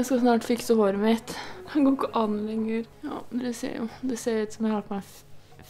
Jeg skal snart fikse håret mitt. Det går ikke an lenger. Ja, dere ser jo. Det ser ut som jeg har på meg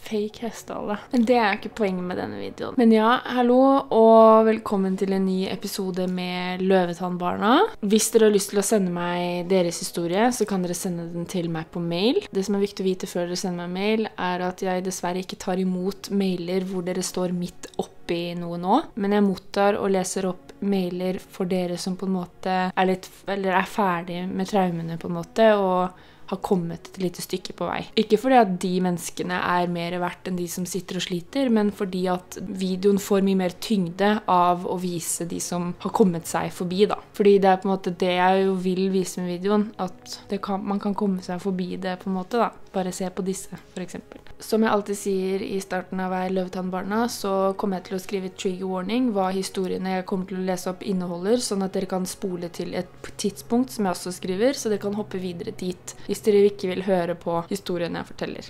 fake hestehale. Men det er ikke poenget med denne videoen. Men ja, hallo og velkommen til en ny episode med Løvetannbarna. Hvis dere har lyst til å sende meg deres historie, så kan dere sende den til meg på mail. Det som er viktig å vite før dere sender meg mail, er at jeg dessverre ikke tar imot mailer hvor dere står midt oppi noe nå. Men jeg mottar og leser opp mailer for dere som på en måte er litt, eller er ferdig med traumene på en måte, og har kommet et lite stykke på vei. Ikke fordi at de menneskene er mer verdt enn de som sitter og sliter, men fordi at videoen får mye mer tyngde av å vise de som har kommet seg forbi da. Fordi det er på en måte det jeg jo vil vise med videoen, at man kan komme seg forbi det på en måte da. Bare se på disse for eksempel. Som jeg alltid sier i starten av hver Løvetannbarna, så kommer jeg til å skrive trigger warning, hva historiene jeg kommer til å lese opp inneholder, sånn at dere kan spole til et tidspunkt som jeg også skriver, så dere kan hoppe videre dit hvis dere ikke vil høre på historiene jeg forteller.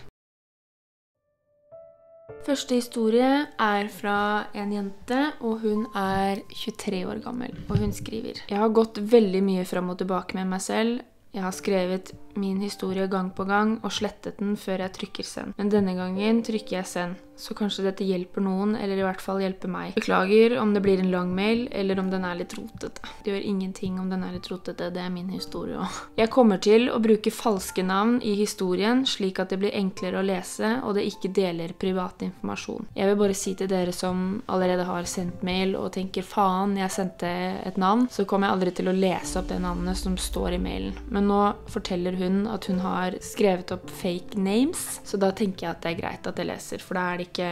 Første historie er fra en jente, og hun er 23 år gammel, og hun skriver: «Jeg har gått veldig mye frem og tilbake med meg selv. Jeg har skrevet min historie gang på gang og slettet den før jeg trykker send. Men denne gangen trykker jeg send, så kanskje dette hjelper noen, eller i hvert fall hjelper meg. Beklager om det blir en lang mail, eller om den er litt rotete.» Det gjør ingenting om den er litt rotete, det er min historie også. «Jeg kommer til å bruke falske navn i historien, slik at det blir enklere å lese, og det ikke deler privat informasjon. Jeg vil bare si til dere som allerede har sendt mail og tenker, faen, jeg sendte et navn, så kommer jeg aldri til å lese opp det navnet som står i mailen. Men nå forteller hun at hun har skrevet opp fake names, så da tenker jeg at det er greit at jeg leser, for da er det ikke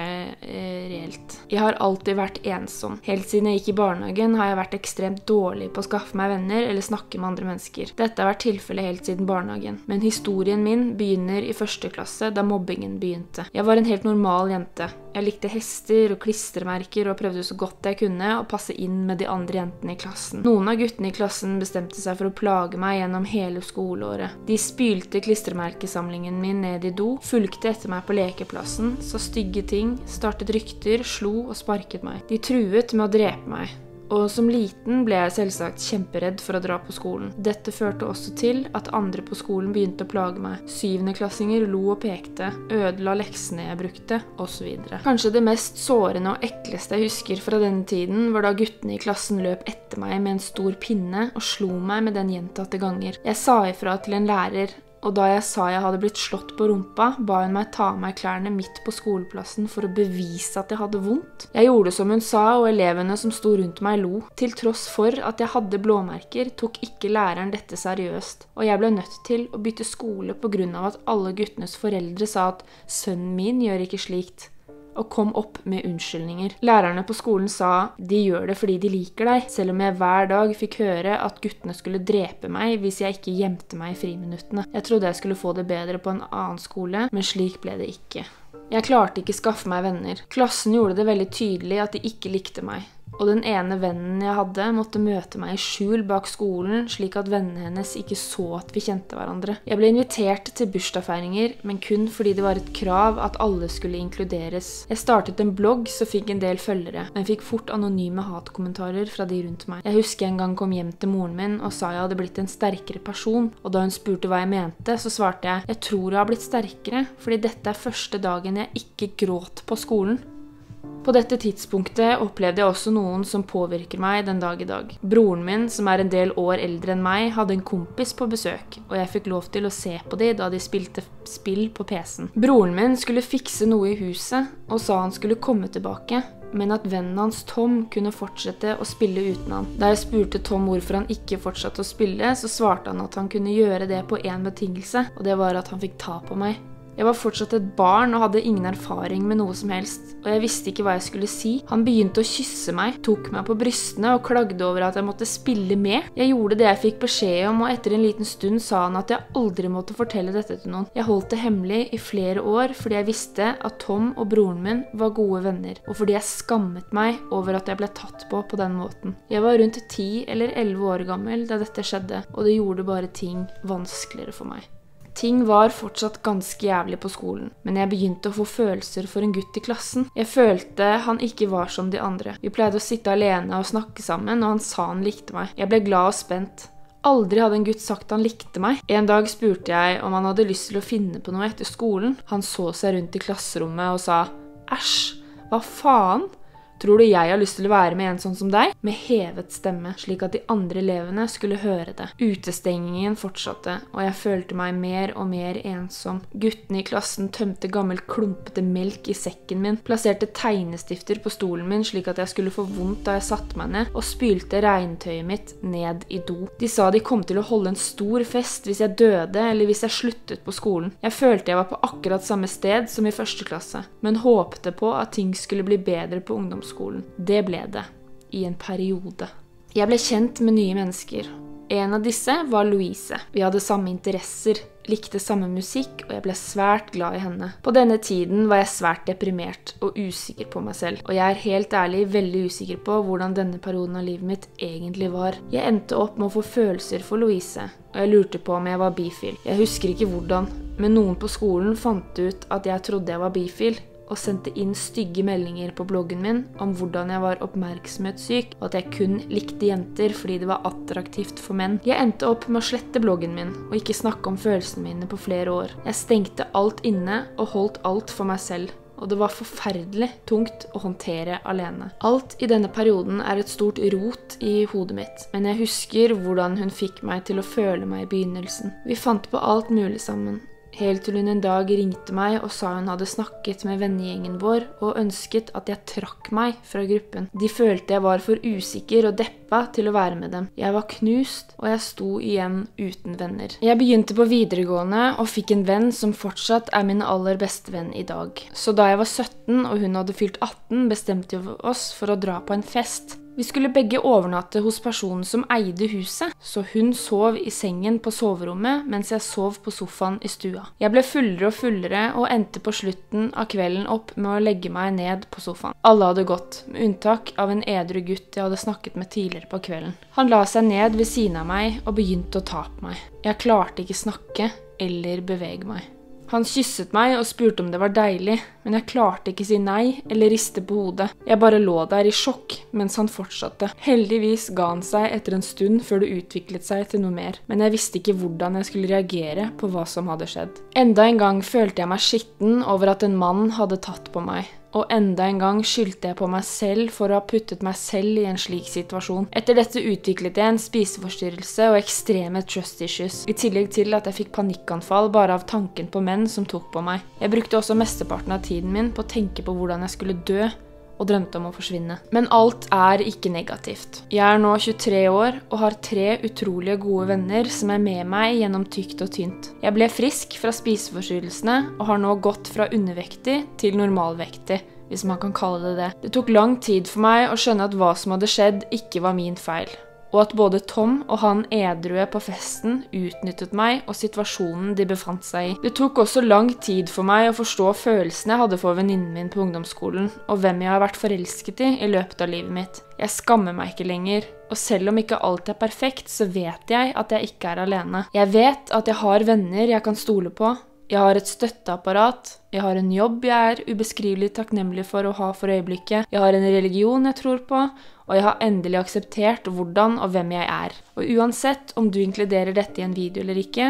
reelt. Jeg har alltid vært ensom. Helt siden jeg gikk i barnehagen har jeg vært ekstremt dårlig på å skaffe meg venner eller snakke med andre mennesker. Dette har vært tilfellet helt siden barnehagen. Men historien min begynner i 1. klasse, da mobbingen begynte. Jeg var en helt normal jente. Jeg likte hester og klistremerker og prøvde så godt jeg kunne å passe inn med de andre jentene i klassen. Noen av guttene i klassen bestemte seg for å plage meg gjennom hele skoleåret. De spylte klistremerkesamlingen min ned i do, fulgte etter meg på lekeplassen, så stygge ting, startet rykter, slo og sparket meg. De truet med å drepe meg. Og som liten ble jeg selvsagt kjemperedd for å dra på skolen. Dette førte også til at andre på skolen begynte å plage meg. 7. klassinger lo og pekte, ødela leksene jeg brukte, og så videre. Kanskje det mest sårende og ekleste jeg husker fra denne tiden, var da guttene i klassen løp etter meg med en stor pinne og slo meg med den gjentatte ganger. Jeg sa ifra til en lærer, og da jeg sa jeg hadde blitt slått på rumpa, ba hun meg ta av meg klærne midt på skoleplassen for å bevise at jeg hadde vondt. Jeg gjorde som hun sa, og elevene som sto rundt meg lo. Til tross for at jeg hadde blåmerker, tok ikke læreren dette seriøst, og jeg ble nødt til å bytte skole på grunn av at alle guttenes foreldre sa at «sønnen min gjør ikke slikt», og kom opp med unnskyldninger. Lærerne på skolen sa «de gjør det fordi de liker deg», selv om jeg hver dag fikk høre at guttene skulle drepe meg hvis jeg ikke gjemte meg i friminuttene. Jeg trodde jeg skulle få det bedre på en annen skole, men slik ble det ikke. Jeg klarte ikke å skaffe meg venner. Klassen gjorde det veldig tydelig at de ikke likte meg, og den ene vennen jeg hadde måtte møte meg i skjul bak skolen, slik at vennene hennes ikke så at vi kjente hverandre. Jeg ble invitert til bursdagsfeiringer, men kun fordi det var et krav at alle skulle inkluderes. Jeg startet en blogg som fikk en del følgere, men fikk fort anonyme hatkommentarer fra de rundt meg. Jeg husker en gang kom hjem til moren min og sa jeg hadde blitt en sterkere person, og da hun spurte hva jeg mente, så svarte jeg «jeg tror jeg har blitt sterkere, fordi dette er første dagen jeg ikke gråt på skolen». På dette tidspunktet opplevde jeg også noen som påvirker meg den dag i dag. Broren min, som er en del år eldre enn meg, hadde en kompis på besøk, og jeg fikk lov til å se på dem da de spilte spill på PC-en. Broren min skulle fikse noe i huset, og sa han skulle komme tilbake, men at vennen hans Tom kunne fortsette å spille uten han. Da jeg spurte Tom hvorfor han ikke fortsatte å spille, så svarte han at han kunne gjøre det på en betingelse, og det var at han fikk ta på meg. Jeg var fortsatt et barn og hadde ingen erfaring med noe som helst, og jeg visste ikke hva jeg skulle si. Han begynte å kysse meg, tok meg på brystene og klagde over at jeg måtte spille med. Jeg gjorde det jeg fikk beskjed om, og etter en liten stund sa han at jeg aldri måtte fortelle dette til noen. Jeg holdt det hemmelig i flere år fordi jeg visste at Tom og broren min var gode venner, og fordi jeg skammet meg over at jeg ble tatt på den måten. Jeg var rundt 10 eller 11 år gammel da dette skjedde, og det gjorde bare ting vanskeligere for meg. Ting var fortsatt ganske jævlig på skolen, men jeg begynte å få følelser for en gutt i klassen. Jeg følte han ikke var som de andre. Vi pleide å sitte alene og snakke sammen, og han sa han likte meg. Jeg ble glad og spent. Aldri hadde en gutt sagt han likte meg. En dag spurte jeg om han hadde lyst til å finne på noe etter skolen. Han så seg rundt i klasserommet og sa, «Æsj, hva faen? Tror du jeg har lyst til å være med en sånn som deg?» Med hevet stemme, slik at de andre elevene skulle høre det. Utestengingen fortsatte, og jeg følte meg mer og mer ensom. Guttene i klassen tømte gammel klumpete melk i sekken min, plasserte tegnestifter på stolen min slik at jeg skulle få vondt da jeg satte meg ned, og spylte regntøyet mitt ned i do. De sa de kom til å holde en stor fest hvis jeg døde eller hvis jeg sluttet på skolen. Jeg følte jeg var på akkurat samme sted som i første klasse, men håpte på at ting skulle bli bedre på ungdomsskolen. Det ble det, i en periode. Jeg ble kjent med nye mennesker. En av disse var Louise. Vi hadde samme interesser, likte samme musikk, og jeg ble svært glad i henne. På denne tiden var jeg svært deprimert og usikker på meg selv, og jeg er helt ærlig veldig usikker på hvordan denne perioden av livet mitt egentlig var. Jeg endte opp med å få følelser for Louise, og jeg lurte på om jeg var bifil. Jeg husker ikke hvordan, men noen på skolen fant ut at jeg trodde jeg var bifil, og sendte inn stygge meldinger på bloggen min om hvordan jeg var oppmerksomhetssyk, og at jeg kun likte jenter fordi det var attraktivt for menn. Jeg endte opp med å slette bloggen min, og ikke snakke om følelsene mine på flere år. Jeg stengte alt inne og holdt alt for meg selv, og det var forferdelig tungt å håndtere alene. Alt i denne perioden er et stort rot i hodet mitt, men jeg husker hvordan hun fikk meg til å føle meg i begynnelsen. Vi fant på alt mulig sammen. Helt til hun en dag ringte meg og sa hun hadde snakket med vennegjengen vår og ønsket at jeg trakk meg fra gruppen. De følte jeg var for usikker og deppa til å være med dem. Jeg var knust, og jeg sto igjen uten venner. Jeg begynte på videregående og fikk en venn som fortsatt er min aller beste venn i dag. Så da jeg var 17 og hun hadde fylt 18, bestemte vi oss for å dra på en fest. Vi skulle begge overnatte hos personen som eide huset, så hun sov i sengen på soverommet mens jeg sov på sofaen i stua. Jeg ble fullere og fullere og endte på slutten av kvelden opp med å legge meg ned på sofaen. Alle hadde gått, med unntak av en edru gutt jeg hadde snakket med tidligere på kvelden. Han la seg ned ved siden av meg og begynte å ta på meg. Jeg klarte ikke snakke eller bevege meg. Han kysset meg og spurte om det var deilig, men jeg klarte ikke si nei eller riste på hodet. Jeg bare lå der i sjokk mens han fortsatte. Heldigvis ga han seg etter en stund før det utviklet seg til noe mer, men jeg visste ikke hvordan jeg skulle reagere på hva som hadde skjedd. Enda en gang følte jeg meg skitten over at en mann hadde tatt på meg. Og enda en gang skyldte jeg på meg selv for å ha puttet meg selv i en slik situasjon. Etter dette utviklet jeg en spiseforstyrrelse og ekstreme trust issues, i tillegg til at jeg fikk panikkanfall bare av tanken på menn som tok på meg. Jeg brukte også mesteparten av tiden min på å tenke på hvordan jeg skulle dø, og drømte om å forsvinne. Men alt er ikke negativt. Jeg er nå 23 år, og har 3 utrolige gode venner som er med meg gjennom tykt og tynt. Jeg ble frisk fra spiseforstyrrelsene, og har nå gått fra undervektig til normalvektig, hvis man kan kalle det det. Det tok lang tid for meg å skjønne at hva som hadde skjedd ikke var min feil, og at både Tom og han edrue på festen utnyttet meg og situasjonen de befant seg i. Det tok også lang tid for meg å forstå følelsene jeg hadde for venninnen min på ungdomsskolen, og hvem jeg har vært forelsket i løpet av livet mitt. Jeg skammer meg ikke lenger, og selv om ikke alt er perfekt, så vet jeg at jeg ikke er alene. Jeg vet at jeg har venner jeg kan stole på. Jeg har et støtteapparat. Jeg har en jobb jeg er ubeskrivelig takknemlig for å ha for øyeblikket. Jeg har en religion jeg tror på, og jeg har endelig akseptert hvordan og hvem jeg er. Og uansett om du inkluderer dette i en video eller ikke,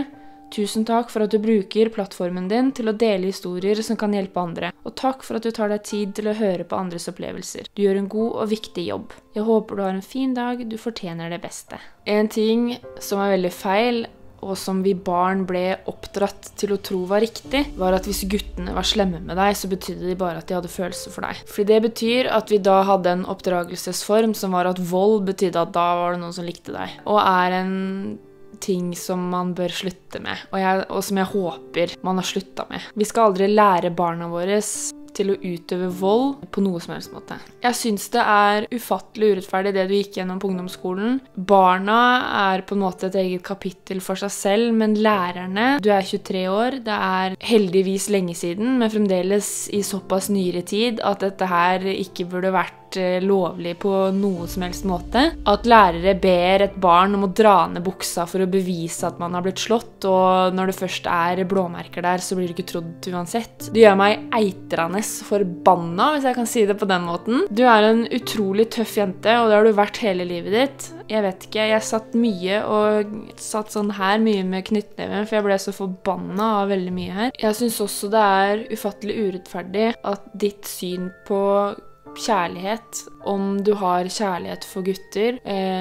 tusen takk for at du bruker plattformen din til å dele historier som kan hjelpe andre, og takk for at du tar deg tid til å høre på andres opplevelser. Du gjør en god og viktig jobb. Jeg håper du har en fin dag, du fortjener det beste. En ting som er veldig feil, og som vi barn ble oppdratt til å tro var riktig, var at hvis guttene var slemme med deg, så betydde de bare at de hadde følelser for deg. Fordi det betyr at vi da hadde en oppdragelsesform som var at vold betydde at da var det noen som likte deg. Og er en ting som man bør slutte med, og som jeg håper man har sluttet med. Vi skal aldri lære barna våre til å utøve vold på noe som helst måte. Jeg synes det er ufattelig urettferdig det du gikk gjennom på ungdomsskolen. Barna er på en måte et eget kapittel for seg selv, men lærerne, du er 23 år, det er heldigvis lenge siden, men fremdeles i såpass nyere tid at dette her ikke burde vært vært lovlig på noen som helst måte. At lærere ber et barn om å dra ned buksa for å bevise at man har blitt slått, og når det først er blåmerker der, så blir det ikke trodd uansett. Det gjør meg eitrandes forbanna, hvis jeg kan si det på den måten. Du er en utrolig tøff jente, og det har du vært hele livet ditt. Jeg vet ikke, jeg satt mye og satt sånn her mye med knyttneven, for jeg ble så forbanna av veldig mye her. Jeg synes også det er ufattelig urettferdig at ditt syn på kjærlighet, om du har kjærlighet for gutter,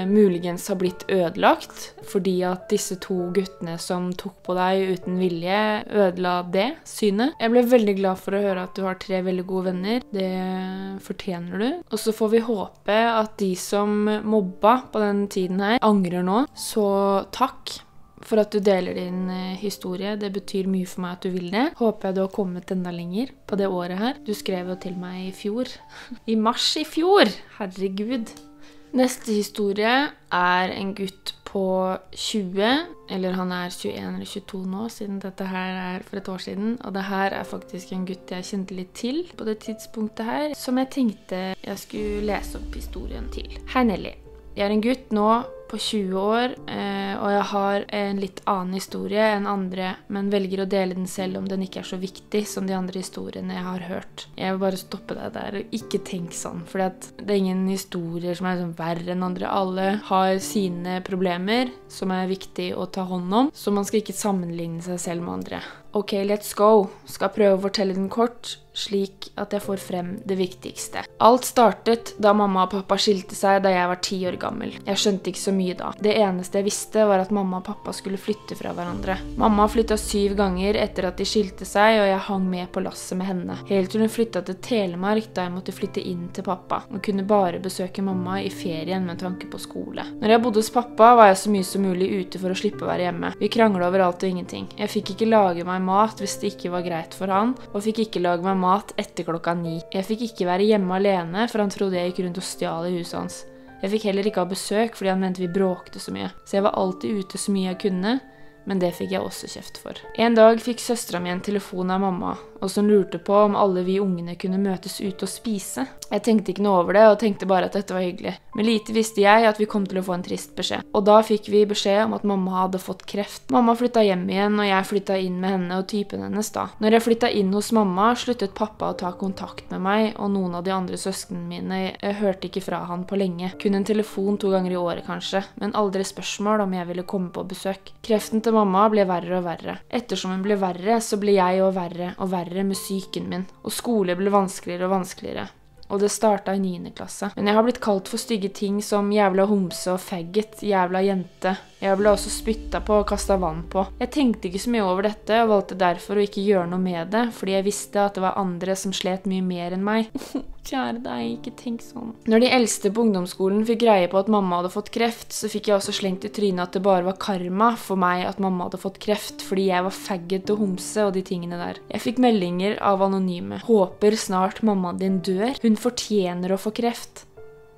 muligens har blitt ødelagt, fordi at disse to guttene som tok på deg uten vilje ødela det synet. Jeg ble veldig glad for å høre at du har 3 veldig gode venner. Det fortjener du. Og så får vi håpe at de som mobba på den tiden her angrer nå. Så takk for at du deler din historie. Det betyr mye for meg at du vil det. Håper jeg du har kommet enda lenger på det året her. Du skrev jo til meg i fjor. I mars i fjor! Herregud! Neste historie er en gutt på 20, eller han er 21 eller 22 nå, siden dette her er for et år siden. Og det her er faktisk en gutt jeg kjente litt til på det tidspunktet her, som jeg tenkte jeg skulle lese opp historien til. Hei Nelly, jeg er en gutt nå på 20 år, og jeg har en litt annen historie enn andre, men velger å dele den selv om den ikke er så viktig som de andre historiene jeg har hørt. Jeg vil bare stoppe deg der og ikke tenke sånn, for det er ingen historier som er sånn verre enn andre. Alle har sine problemer som er viktig å ta hånd om, så man skal ikke sammenligne seg selv med andre. Ok, let's go. Skal prøve å fortelle den kort, slik at jeg får frem det viktigste. Alt startet da mamma og pappa skilte seg da jeg var 10 år gammel. Jeg skjønte ikke så mye da. Det eneste jeg visste var at mamma og pappa skulle flytte fra hverandre. Mamma flyttet 7 ganger etter at de skilte seg, og jeg hang med på lasset med henne. Helt til hun flyttet til Telemark da jeg måtte flytte inn til pappa, og kunne bare besøke mamma i ferien med tanke på skole. Når jeg bodde hos pappa var jeg så mye som mulig ute for å slippe å være hjemme. Vi kranglet over alt og ingenting. Jeg fikk ikke lage meg mat hvis det ikke var greit for han, og fikk ikke lage meg mat etter klokka 9. Jeg fikk ikke være hjemme alene, for han trodde jeg gikk rundt og stjal i huset hans. Jeg fikk heller ikke ha besøk fordi han mente vi bråkte så mye, så jeg var alltid ute så mye jeg kunne, men det fikk jeg også kjeft for. En dag fikk søsteren min en telefon av mamma, og som lurte på om alle vi ungene kunne møtes ute og spise. Jeg tenkte ikke noe over det, og tenkte bare at dette var hyggelig. Men lite visste jeg at vi kom til å få en trist beskjed. Og da fikk vi beskjed om at mamma hadde fått kreft. Mamma flyttet hjem igjen, og jeg flyttet inn med henne og typen hennes da. Når jeg flyttet inn hos mamma, sluttet pappa å ta kontakt med meg, og noen av de andre søskene mine hørte ikke fra han på lenge. Kun en telefon 2 ganger i året kanskje, men aldri spørsmål om jeg ville komme på besøk. Kreften til mamma ble verre og verre. Ettersom hun ble verre, så ble jeg også verre og verre med syken min, og skole ble vanskeligere og vanskeligere. Og det startet i 9. klasse. Men jeg har blitt kalt for stygge ting som jævla homse og faggot, jævla jente. Jeg ble også spyttet på og kastet vann på. Jeg tenkte ikke så mye over dette, og valgte derfor å ikke gjøre noe med det, fordi jeg visste at det var andre som slet mye mer enn meg. Kjære deg, ikke tenk sånn. Når de eldste på ungdomsskolen fikk greie på at mamma hadde fått kreft, så fikk jeg også slengt i trynet at det bare var karma for meg at mamma hadde fått kreft, fordi jeg var faggot og homse og de tingene der. Jeg fikk meldinger av anonyme. Håper snart mamma din dør. Hun fortjener å få kreft.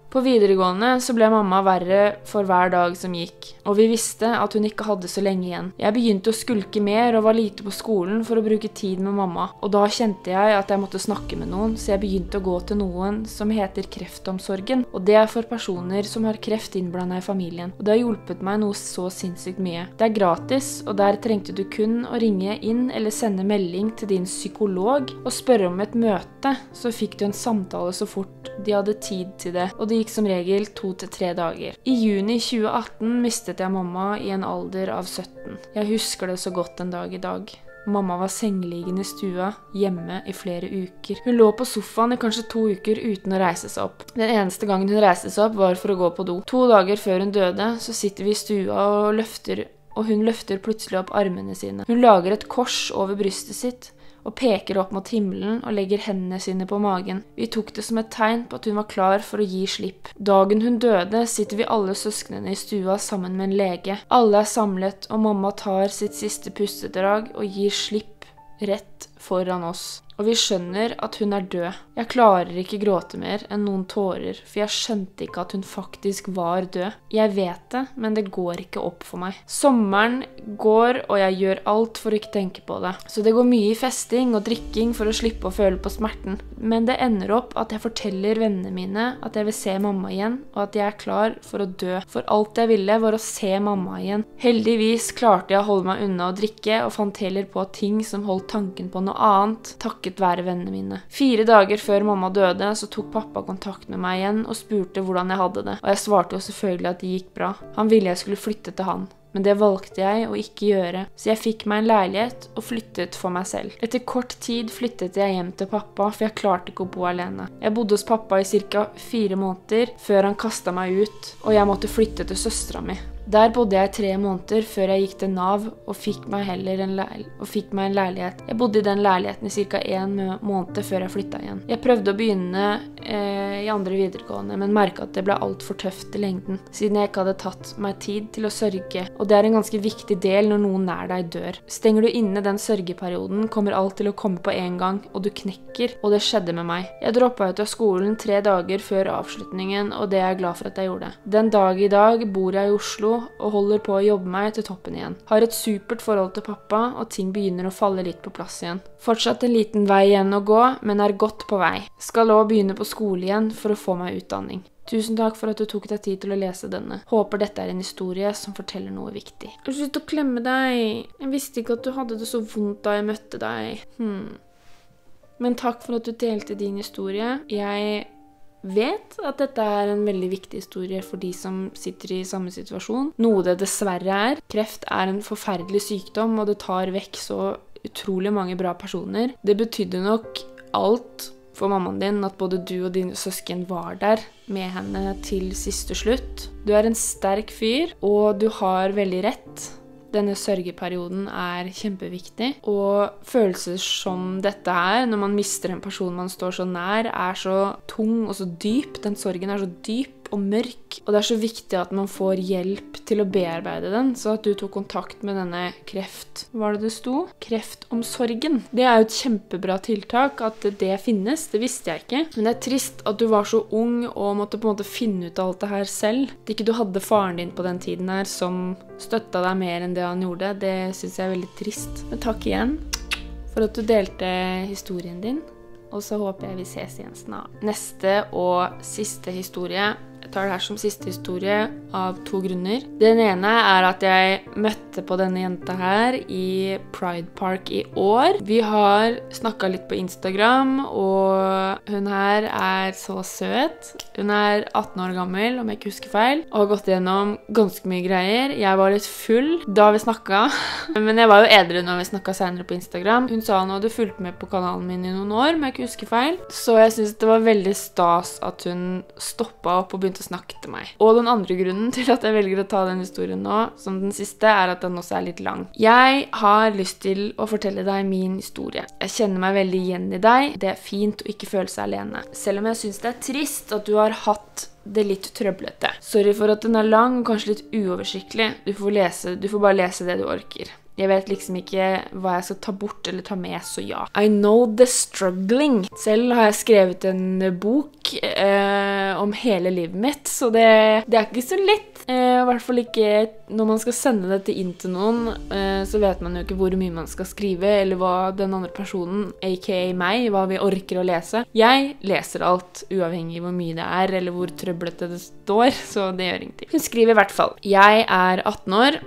På videregående så ble mamma verre for hver dag som gikk, og vi visste at hun ikke hadde så lenge igjen. Jeg begynte å skulke mer og var lite på skolen for å bruke tid med mamma, og da kjente jeg at jeg måtte snakke med noen, så jeg begynte å gå til noen som heter kreftomsorgen, og det er for personer som har kreft innblandet i familien, og det har hjulpet meg noe så sinnssykt mye. Det er gratis, og der trengte du kun å ringe inn eller sende melding til din psykolog og spørre om et møte, så fikk du en samtale så fort de hadde tid til det, og de gikk som regel 2 til 3 dager. I juni 2018 mistet jeg mamma i en alder av 17. Jeg husker det så godt en dag i dag. Mamma var sengeliggende i stua, hjemme i flere uker. Hun lå på sofaen i kanskje 2 uker uten å reise seg opp. Den eneste gangen hun reiste seg opp var for å gå på do. 2 dager før hun døde, så sitter vi i stua og hun løfter plutselig opp armene sine. Hun lager et kors over brystet sitt, og peker opp mot himmelen og legger hendene sine på magen. Vi tok det som et tegn på at hun var klar for å gi slipp. Dagen hun døde sitter vi alle søsknene i stua sammen med en lege. Alle er samlet, og mamma tar sitt siste pustedrag og gir slipp rett foran oss, og vi skjønner at hun er død. Jeg klarer ikke gråte mer enn noen tårer, for jeg skjønte ikke at hun faktisk var død. Jeg vet det, men det går ikke opp for meg. Sommeren går, og jeg gjør alt for å ikke tenke på det. Så det går mye i festing og drikking for å slippe å føle på smerten. Men det ender opp at jeg forteller vennene mine at jeg vil se mamma igjen, og at jeg er klar for å dø. For alt jeg ville var å se mamma igjen. Heldigvis klarte jeg å holde meg unna å drikke, og fant heller på ting som holdt tanken på noe annet, takket være vennene mine. 4 dager før mamma døde, så tok pappa kontakt med meg igjen og spurte hvordan jeg hadde det, og jeg svarte jo selvfølgelig at det gikk bra. Han ville jeg skulle flytte til han, men det valgte jeg å ikke gjøre, så jeg fikk meg en leilighet og flyttet for meg selv. Etter kort tid flyttet jeg hjem til pappa, for jeg klarte ikke å bo alene. Jeg bodde hos pappa i ca. 4 måneder før han kastet meg ut, og jeg måtte flytte til søstra mi. Der bodde jeg 3 måneder før jeg gikk til NAV og fikk meg en leilighet. Jeg bodde i den leiligheten i ca. 1 måned før jeg flyttet igjen. Jeg prøvde å begynne i andre videregående, men merket at det ble alt for tøft i lengden, siden jeg ikke hadde tatt meg tid til å sørge, og det er en ganske viktig del når noen nær deg dør. Stenger du inne den sørgeperioden, kommer alt til å komme på en gang, og du knekker, og det skjedde med meg. Jeg droppet ut av skolen 3 dager før avslutningen, og det er jeg glad for at jeg gjorde. Den dag i dag bor jeg i Oslo, og holder på å jobbe meg til toppen igjen. Har et supert forhold til pappa, og ting begynner å falle litt på plass igjen. Fortsatt en liten vei igjen å gå, men er godt på vei. Skal også begynne på skole igjen for å få meg utdanning. Tusen takk for at du tok deg tid til å lese denne. Håper dette er en historie som forteller noe viktig. Jeg slutt å klemme deg. Jeg visste ikke at du hadde det så vondt da jeg møtte deg. Men takk for at du delte din historie. Jeg vet at dette er en veldig viktig historie for de som sitter i samme situasjon, noe det dessverre er. Kreft er en forferdelig sykdom, og det tar vekk så utrolig mange bra personer. Det betydde nok alt for mammaen din at både du og dine søsken var der med henne til siste slutt. Du er en sterk fyr, og du har veldig rett. Denne sørgeperioden er kjempeviktig, og følelser som dette her, når man mister en person man står så nær, er så tung og så dyp. Den sorgen er så dyp og mørk, og det er så viktig at man får hjelp til å bearbeide den, så at du tok kontakt med denne kreft. Hva det sto? Kreftomsorgen. Det er jo et kjempebra tiltak at det finnes, det visste jeg ikke. Men det er trist at du var så ung og måtte på en måte finne ut alt det her selv. At ikke du hadde faren din på den tiden her som støtta deg mer enn det han gjorde, det synes jeg er veldig trist. Men takk igjen for at du delte historien din, og så håper jeg vi ses igjen snart. Neste og siste historie. Jeg tar det her som siste historie av 2 grunner. Den ene er at jeg møtte på denne jenta her i Pride Park i år. Vi har snakket litt på Instagram, og hun her er så søt. Hun er 18 år gammel, om jeg ikke husker feil, og har gått gjennom ganske mye greier. Jeg var litt full da vi snakket, men jeg var jo edru når vi snakket senere på Instagram. Hun sa hun hadde fulgt med på kanalen min i noen år, om jeg ikke husker feil. Så jeg synes det var veldig stas at hun stoppet opp og begynte å snakke til meg. Og den andre grunnen til at jeg velger å ta den historien nå, som den siste, er at den også er litt lang. Jeg har lyst til å fortelle deg min historie. Jeg kjenner meg veldig igjen i deg. Det er fint å ikke føle seg alene. Selv om jeg synes det er trist at du har hatt det litt trøblete. Sorry for at den er lang og kanskje litt uoversiktlig. Du får bare lese det du orker. Jeg vet liksom ikke hva jeg skal ta bort eller ta med, så ja. I know the struggling. Selv har jeg skrevet en bok om hele livet mitt, så det er ikke så lett. I hvert fall ikke når man skal sende dette inn til noen, så vet man jo ikke hvor mye man skal skrive, eller hva den andre personen, aka meg, hva vi orker å lese. Jeg leser alt, uavhengig av hvor mye det er, eller hvor trøblete det står, så det gjør ingenting. Hun skriver i hvert fall. Jeg er 18 år,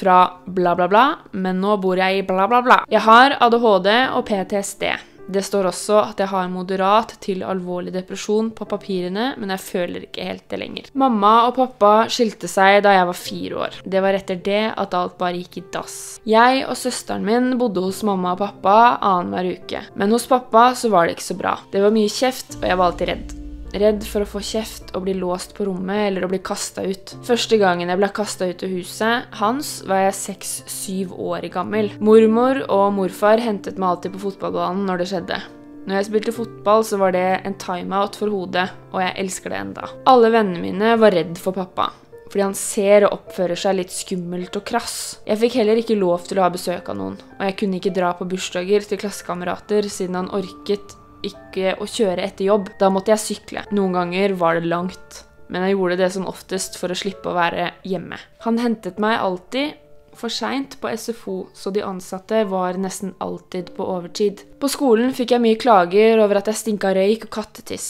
fra bla bla bla, men nå bor jeg i bla bla bla. Jeg har ADHD og PTSD. Det står også at jeg har moderat til alvorlig depresjon på papirene, men jeg føler ikke helt det lenger. Mamma og pappa skilte seg da jeg var 4 år. Det var etter det at alt bare gikk i dass. Jeg og søsteren min bodde hos mamma og pappa annenhver uke, men hos pappa så var det ikke så bra. Det var mye kjeft, og jeg var alltid redd. Redd for å få kjeft og bli låst på rommet eller å bli kastet ut. Første gangen jeg ble kastet ut av huset hans var jeg 6-7 år gammel. Mormor og morfar hentet meg alltid på fotballbanen når det skjedde. Når jeg spilte fotball så var det en timeout for hodet, og jeg elsker det enda. Alle vennene mine var redd for pappa. fordi han ser og oppfører seg litt skummelt og krass. Jeg fikk heller ikke lov til å ha besøk av noen, og jeg kunne ikke dra på bursdager til klassekamerater siden han orket ikke å kjøre etter jobb. Da måtte jeg sykle. Noen ganger var det langt, men jeg gjorde det som oftest for å slippe å være hjemme. Han hentet meg alltid for sent på SFO, så de ansatte var nesten alltid på overtid. På skolen fikk jeg mye klager over at jeg stinka røyk og kattetiss.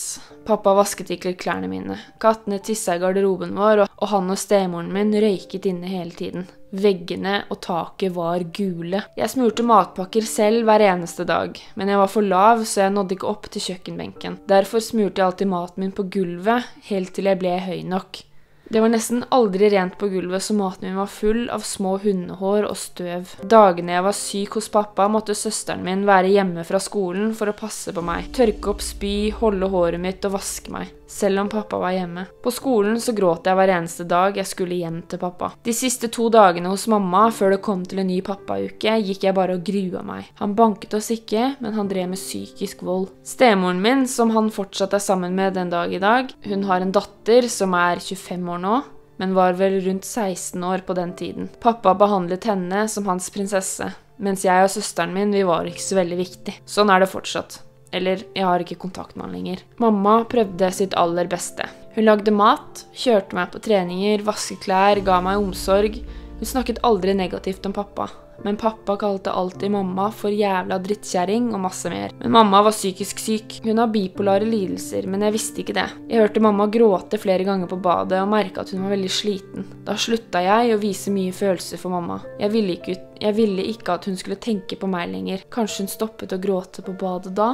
Pappa vasket ikke klærne mine. Kattene tissa i garderoben vår, og han og stemoren min røyket inne hele tiden. Veggene og taket var gule. Jeg smurte matpakker selv hver eneste dag, men jeg var for lav, så jeg nådde ikke opp til kjøkkenbenken. Derfor smurte jeg alltid maten min på gulvet, helt til jeg ble høy nok. Det var nesten aldri rent på gulvet, så maten min var full av små hundehår og støv. Dagene jeg var syk hos pappa, måtte søsteren min være hjemme fra skolen for å passe på meg. Tørke opp spy, holde håret mitt og vaske meg, selv om pappa var hjemme. På skolen så gråt jeg hver eneste dag jeg skulle hjem til pappa. De siste 2 dagene hos mamma, før det kom til en ny pappauke, gikk jeg bare og grua meg. Han banket oss ikke, men han drev med psykisk vold. Stemoren min, som han fortsatt er sammen med den dag i dag, hun har en datter som er 25 år nå, men var vel rundt 16 år på den tiden. Pappa behandlet henne som hans prinsesse, mens jeg og søsteren min, vi var ikke så veldig viktig. Sånn er det fortsatt. Eller, jeg har ikke kontakt med han lenger. Mamma prøvde sitt aller beste. Hun lagde mat, kjørte meg på treninger, vasket klær, ga meg omsorg. Hun snakket aldri negativt om pappa, men pappa kalte alltid mamma for jævla drittkjerring og masse mer. Men mamma var psykisk syk. Hun har bipolare lidelser, men jeg visste ikke det. Jeg hørte mamma gråte flere ganger på badet og merket at hun var veldig sliten. Da slutta jeg å vise mye følelser for mamma. Jeg ville ikke at hun skulle tenke på meg lenger. Kanskje hun stoppet å gråte på badet da?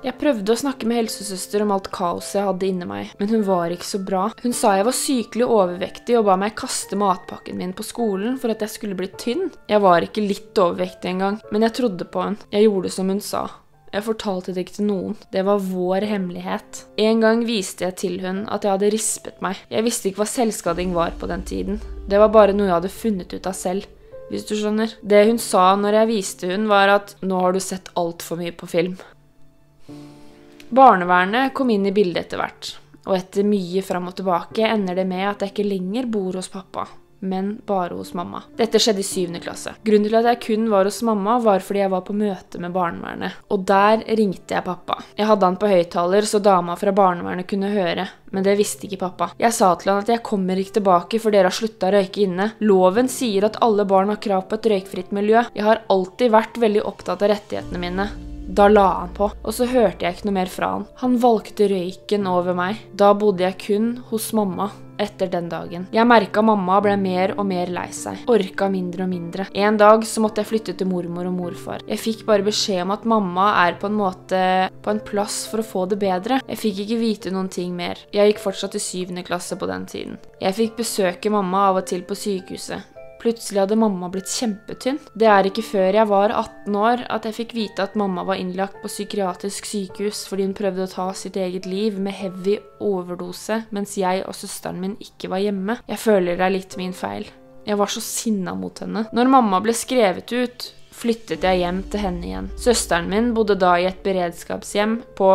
Jeg prøvde å snakke med helsesøster om alt kaoset jeg hadde inni meg, men hun var ikke så bra. Hun sa jeg var sykelig overvektig og ba meg kaste matpakken min på skolen for at jeg skulle bli tynn. Jeg var ikke litt overvektig engang, men jeg trodde på henne. Jeg gjorde som hun sa. Jeg fortalte det ikke til noen. Det var vår hemmelighet. En gang viste jeg til hun at jeg hadde rispet meg. Jeg visste ikke hva selvskading var på den tiden. Det var bare noe jeg hadde funnet ut av selv, hvis du skjønner. Det hun sa når jeg viste hun var at «Nå har du sett alt for mye på film». Barnevernet kom inn i bildet etter hvert, og etter mye fram og tilbake ender det med at jeg ikke lenger bor hos pappa, men bare hos mamma. Dette skjedde i 7. klasse. Grunnen til at jeg kun var hos mamma var fordi jeg var på møte med barnevernet, og der ringte jeg pappa. Jeg hadde han på høyttaler så dama fra barnevernet kunne høre, men det visste ikke pappa. Jeg sa til han at jeg kommer ikke tilbake for dere har sluttet å røyke inne. Loven sier at alle barn har krav på et røykfritt miljø. Jeg har alltid vært veldig opptatt av rettighetene mine. Da la han på, og så hørte jeg ikke noe mer fra han. Han valgte røyken over meg. Da bodde jeg kun hos mamma etter den dagen. Jeg merket mamma ble mer og mer lei seg. Orket mindre og mindre. En dag så måtte jeg flytte til mormor og morfar. Jeg fikk bare beskjed om at mamma er på en plass for å få det bedre. Jeg fikk ikke vite noen ting mer. Jeg gikk fortsatt i 7. klasse på den tiden. Jeg fikk besøke mamma av og til på sykehuset. Plutselig hadde mamma blitt kjempetynn. Det er ikke før jeg var 18 år at jeg fikk vite at mamma var innlagt på psykiatrisk sykehus fordi hun prøvde å ta sitt eget liv med heavy overdose mens jeg og søsteren min ikke var hjemme. Jeg føler det er litt min feil. Jeg var så sinna mot henne. Når mamma ble skrevet ut, flyttet jeg hjem til henne igjen. Søsteren min bodde da i et beredskapshjem på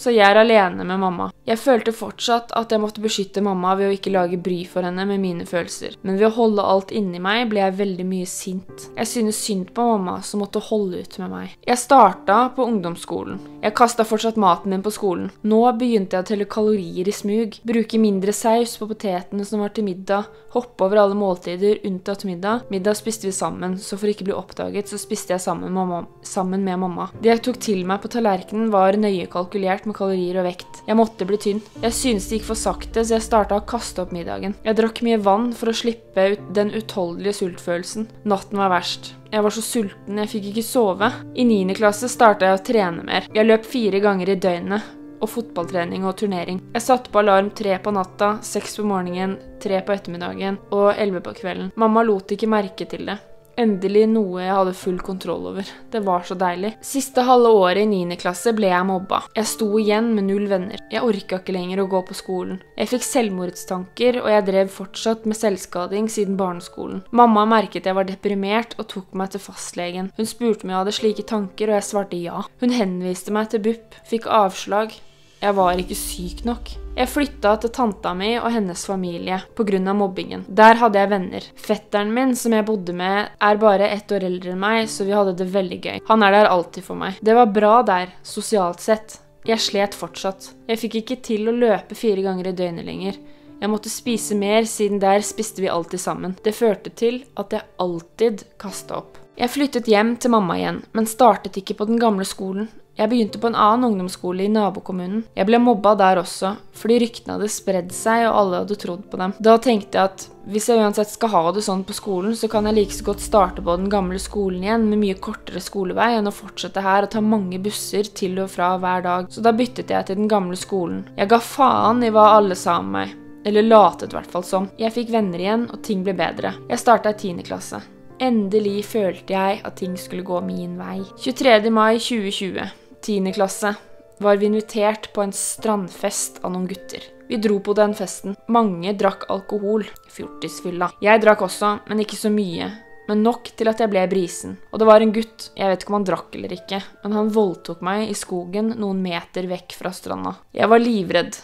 så jeg er alene med mamma. Jeg følte fortsatt at jeg måtte beskytte mamma ved å ikke lage bry for henne med mine følelser. Men ved å holde alt inni meg ble jeg veldig mye sint. Jeg synes synd på mamma som måtte holde ut med meg. Jeg startet på ungdomsskolen. Jeg kastet fortsatt maten min på skolen. Nå begynte jeg å telle kalorier i smug, bruke mindre saus på potetene som var til middag, hoppe over alle måltider unntatt middag. Middag spiste vi sammen, så for ikke bli oppdaget så spiste jeg sammen med mamma. Det jeg tok til meg på tallerkenen var nøye kalkulert med kalorier og vekt. Jeg måtte bli tynn. Jeg syntes det gikk for sakte, så jeg startet å kaste opp middagen. Jeg drakk mye vann for å slippe ut den utholdelige sultfølelsen. Natten var verst. Jeg var så sulten, jeg fikk ikke sove. I 9. klasse startet jeg å trene mer. Jeg løp 4 ganger i døgnet, og fotballtrening og turnering. Jeg satte på alarm 3 på natta, 6 på morgenen, 3 på ettermiddagen og 11 på kvelden. Mamma lot ikke merke til det. Endelig noe jeg hadde full kontroll over. Det var så deilig. Siste halve året i 9. klasse ble jeg mobba. Jeg sto igjen med 0 venner. Jeg orket ikke lenger å gå på skolen. Jeg fikk selvmordstanker, og jeg drev fortsatt med selvskading siden barneskolen. Mamma merket jeg var deprimert og tok meg til fastlegen. Hun spurte om jeg hadde slike tanker, og jeg svarte ja. Hun henviste meg til BUP, fikk avslag, Jeg var ikke syk nok. Jeg flytta til tanta mi og hennes familie på grunn av mobbingen. Der hadde jeg venner. Fetteren min, som jeg bodde med, er bare 1 år eldre enn meg, så vi hadde det veldig gøy. Han er der alltid for meg. Det var bra der, sosialt sett. Jeg slet fortsatt. Jeg fikk ikke til å løpe 4 ganger i døgnet lenger. Jeg måtte spise mer, siden der spiste vi alltid sammen. Det førte til at jeg alltid kastet opp. Jeg flyttet hjem til mamma igjen, men startet ikke på den gamle skolen. Jeg begynte på en annen ungdomsskole i nabokommunen. Jeg ble mobba der også, fordi ryktene hadde spredd seg og alle hadde trodd på dem. Da tenkte jeg at hvis jeg uansett skal ha det sånn på skolen, så kan jeg like så godt starte på den gamle skolen igjen med mye kortere skolevei enn å fortsette her og ta mange busser til og fra hver dag. Så da byttet jeg til den gamle skolen. Jeg ga faen i hva alle sa om meg. Eller latet hvertfall som. Jeg fikk venner igjen, og ting ble bedre. Jeg startet i 10. klasse. Endelig følte jeg at ting skulle gå min vei. 23. mai 2020, 10. klasse, var vi invitert på en strandfest av noen gutter. Vi dro på den festen. Mange drakk alkohol. Fjortisfylla. Jeg drakk også, men ikke så mye. Men nok til at jeg ble brisen. Og det var en gutt, jeg vet ikke om han drakk eller ikke, men han voldtok meg i skogen noen meter vekk fra stranda. Jeg var livredd.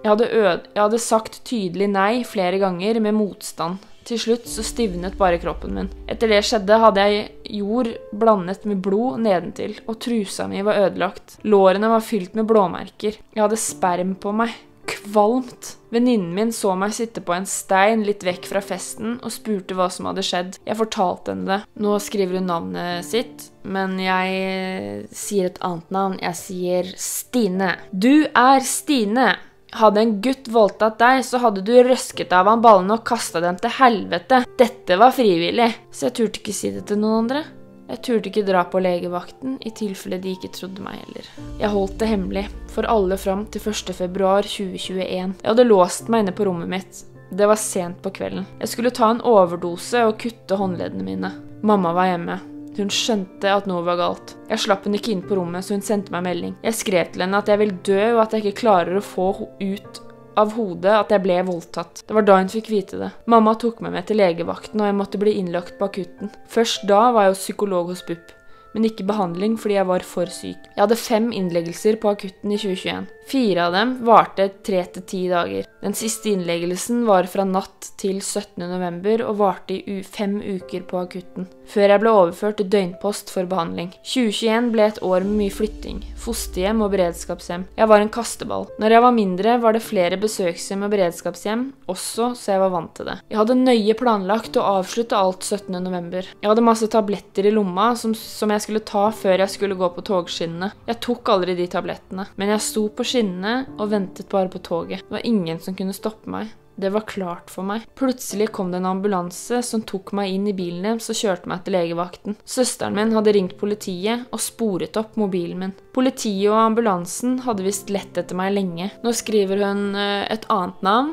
Jeg hadde sagt tydelig nei flere ganger med motstand. Til slutt så stivnet bare kroppen min. Etter det skjedde hadde jeg jord blandet med blod nedentil, og trusa mi var ødelagt. Lårene var fylt med blåmerker. Jeg hadde sperm på meg. Kvalmt. Venninnen min så meg sitte på en stein litt vekk fra festen og spurte hva som hadde skjedd. Jeg fortalte henne det. Nå skriver hun navnet sitt, men jeg sier et annet navn. Jeg sier Stine. Du er Stine! Hadde en gutt voldtatt deg, så hadde du røsket av han ballene og kastet dem til helvete. Dette var frivillig. Så jeg turte ikke si det til noen andre. Jeg turte ikke dra på legevakten, i tilfelle de ikke trodde meg heller. Jeg holdt det hemmelig, for alle fram til 1. februar 2021. Jeg hadde låst meg inne på rommet mitt. Det var sent på kvelden. Jeg skulle ta en overdose og kutte håndleddene mine. Mamma var hjemme. Hun skjønte at noe var galt. Jeg slapp henne ikke inn på rommet, så hun sendte meg melding. Jeg skrev til henne at jeg vil dø, og at jeg ikke klarer å få ut av hodet at jeg ble voldtatt. Det var da hun fikk vite det. Mamma tok meg med til legevakten, og jeg måtte bli innlagt på akutten. Først da var jeg hos psykolog hos BUP, men ikke behandling fordi jeg var for syk. Jeg hadde 5 innleggelser på akutten i 2021. 4 av dem varte 3 til 10 dager. Den siste innleggelsen var fra natt til 17. november og varte i 5 uker på akutten, før jeg ble overført til døgnpost for behandling. 2021 ble et år med mye flytting, fosterhjem og beredskapshjem. Jeg var en kasteball. Når jeg var mindre, var det flere besøkshjem og beredskapshjem, også så jeg var vant til det. Jeg hadde nøye planlagt å avslutte alt 17. november. Jeg hadde masse tabletter i lomma som jeg skulle ta før jeg skulle gå på togskinnene. Jeg tok aldri de tablettene, men jeg sto på skinnene og ventet bare på toget. Det var ingen som kunne stoppe meg. Det var klart for meg. Plutselig kom det en ambulanse som tok meg inn i bilen deres og kjørte meg til legevakten. Søsteren min hadde ringt politiet og sporet opp mobilen min. Politiet og ambulansen hadde visst lett etter meg lenge. Nå skriver hun et annet navn,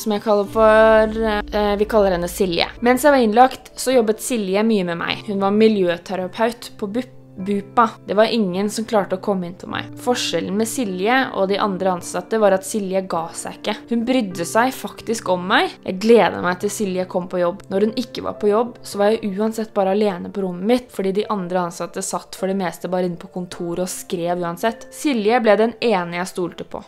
som jeg kaller for... Vi kaller henne Silje. Mens jeg var innlagt, så jobbet Silje mye med meg. Hun var miljøterapeut på BUPA. Det var ingen som klarte å komme inn til meg. Forskjellen med Silje og de andre ansatte var at Silje ga seg ikke. Hun brydde seg faktisk om meg. Jeg gledet meg til Silje kom på jobb. Når hun ikke var på jobb, så var jeg uansett bare alene på rommet mitt, fordi de andre ansatte satt for det meste bare inne på kontoret og skrev uansett. Silje ble den ene jeg stolte på.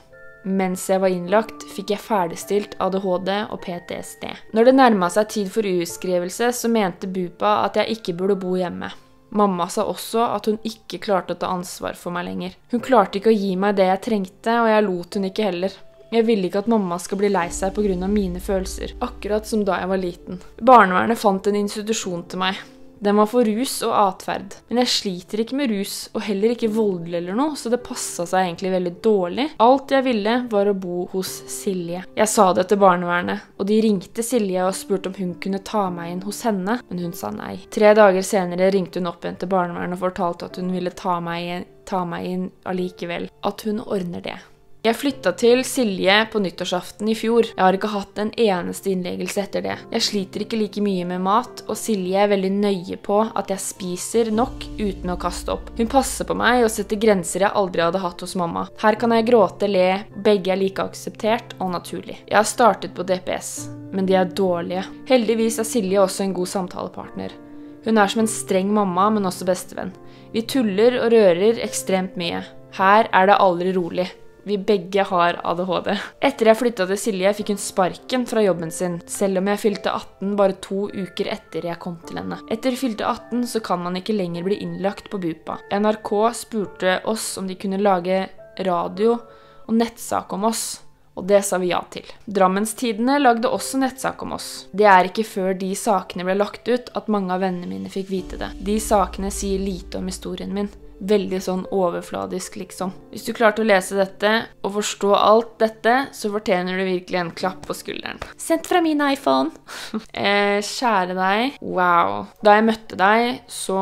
Mens jeg var innlagt, fikk jeg ferdigstilt ADHD og PTSD. Når det nærmet seg tid for utskrivelse, så mente BUPA at jeg ikke burde bo hjemme. Mamma sa også at hun ikke klarte å ta ansvar for meg lenger. Hun klarte ikke å gi meg det jeg trengte, og jeg lot hun ikke heller. Jeg ville ikke at mamma skal bli lei seg på grunn av mine følelser, akkurat som da jeg var liten. Barnevernet fant en institusjon til meg. Den var for rus og atferd. Men jeg sliter ikke med rus, og heller ikke voldelig eller noe, så det passet seg egentlig veldig dårlig. Alt jeg ville var å bo hos Silje. Jeg sa det til barnevernet, og de ringte Silje og spurte om hun kunne ta meg inn hos henne, men hun sa nei. 3 dager senere ringte hun opp igjen til barnevernet og fortalte at hun ville ta meg inn allikevel. At hun ordner det. Jeg flyttet til Silje på nyttårsaften i fjor. Jeg har ikke hatt en eneste innleggelse etter det. Jeg sliter ikke like mye med mat, og Silje er veldig nøye på at jeg spiser nok uten å kaste opp. Hun passer på meg og setter grenser jeg aldri hadde hatt hos mamma. Her kan jeg gråte, le, begge er like akseptert og naturlig. Jeg har startet på DPS, men de er dårlige. Heldigvis er Silje også en god samtalepartner. Hun er som en streng mamma, men også bestevenn. Vi tuller og rører ekstremt mye. Her er det aldri rolig. Vi begge har ADHD. Etter jeg flyttet til Silje fikk hun sparken fra jobben sin, selv om jeg fylte 18 bare 2 uker etter jeg kom til henne. Etter fylte 18 så kan man ikke lenger bli innlagt på BUPA. NRK spurte oss om de kunne lage radio og nettsak om oss, og det sa vi ja til. Drammens Tidende lagde også nettsak om oss. Det er ikke før de sakene ble lagt ut at mange av vennene mine fikk vite det. De sakene sier lite om historien min. Veldig sånn overfladisk liksom. Hvis du klarte å lese dette og forstå alt dette, så fortjener du virkelig en klapp på skulderen. Sendt fra min iPhone! Kjære deg. Wow. Da jeg møtte deg, så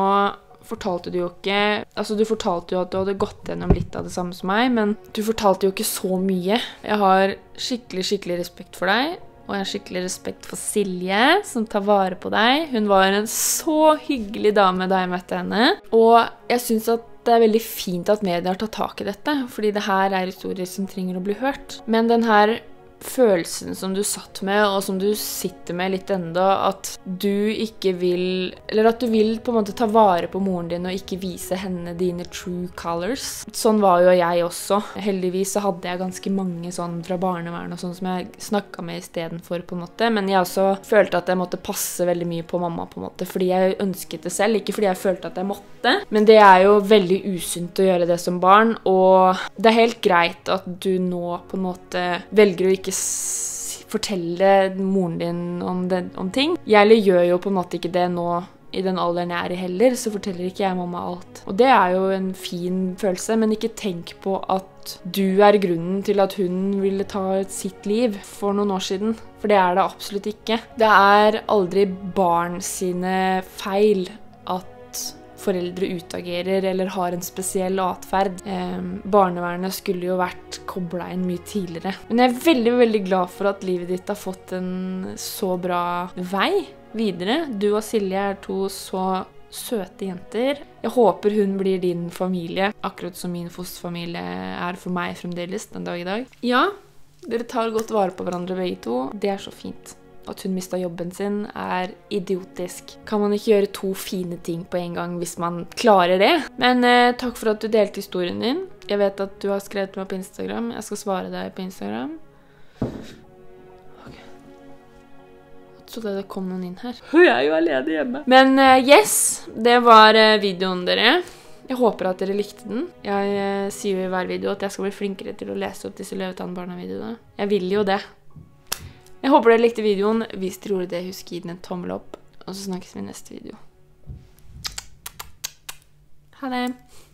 fortalte du jo ikke, altså du fortalte jo at du hadde gått gjennom litt av det samme som meg, men du fortalte jo ikke så mye. Jeg har skikkelig respekt for deg, og jeg har skikkelig respekt for Silje, som tar vare på deg. Hun var en så hyggelig dame da jeg møtte henne, og jeg synes at det er veldig fint at media har tatt tak i dette, fordi det her er historier som trenger å bli hørt. Men den her følelsen som du satt med, og som du sitter med litt enda, at du ikke vil, eller at du vil på en måte ta vare på moren din og ikke vise henne dine true colors. Sånn var jo jeg også. Heldigvis så hadde jeg ganske mange sånn fra barnevern og sånn som jeg snakket med i stedet for på en måte, men jeg også følte at jeg måtte passe veldig mye på mamma på en måte, fordi jeg ønsket det selv, ikke fordi jeg følte at jeg måtte. Men det er jo veldig usunt å gjøre det som barn, og det er helt greit at du nå på en måte velger å ikke fortelle moren din om ting. Jeg gjør jo på en måte ikke det nå i den alderen jeg er i heller, så forteller ikke jeg mamma alt. Og det er jo en fin følelse, men ikke tenk på at du er grunnen til at hun ville ta sitt liv for noen år siden, for det er det absolutt ikke. Det er aldri barn sine feil at foreldre utagerer eller har en spesiell atferd. Barnevernet skulle jo vært koblet inn mye tidligere. Men jeg er veldig glad for at livet ditt har fått en så bra vei videre. Du og Silje er to så søte jenter. Jeg håper hun blir din familie, akkurat som min fosterfamilie er for meg fremdeles den dag i dag. Ja, dere tar godt vare på hverandre begge to. Det er så fint. At hun mistet jobben sin er idiotisk. Kan man ikke gjøre 2 fine ting på en gang hvis man klarer det? Men takk for at du delte historien din. Jeg vet at du har skrevet meg på Instagram. Jeg skal svare deg på Instagram. Ok. Jeg trodde det kom noen inn her. Jeg er jo alene hjemme. Men yes, det var videoen dere. Jeg håper at dere likte den. Jeg sier jo i hver video at jeg skal bli flinkere til å lese opp disse Løvetannbarna-videoene. Jeg vil jo det. Jeg håper dere likte videoen. Hvis dere gjorde det, husk å gi den en tommel opp. Og så snakkes vi i neste video. Ha det!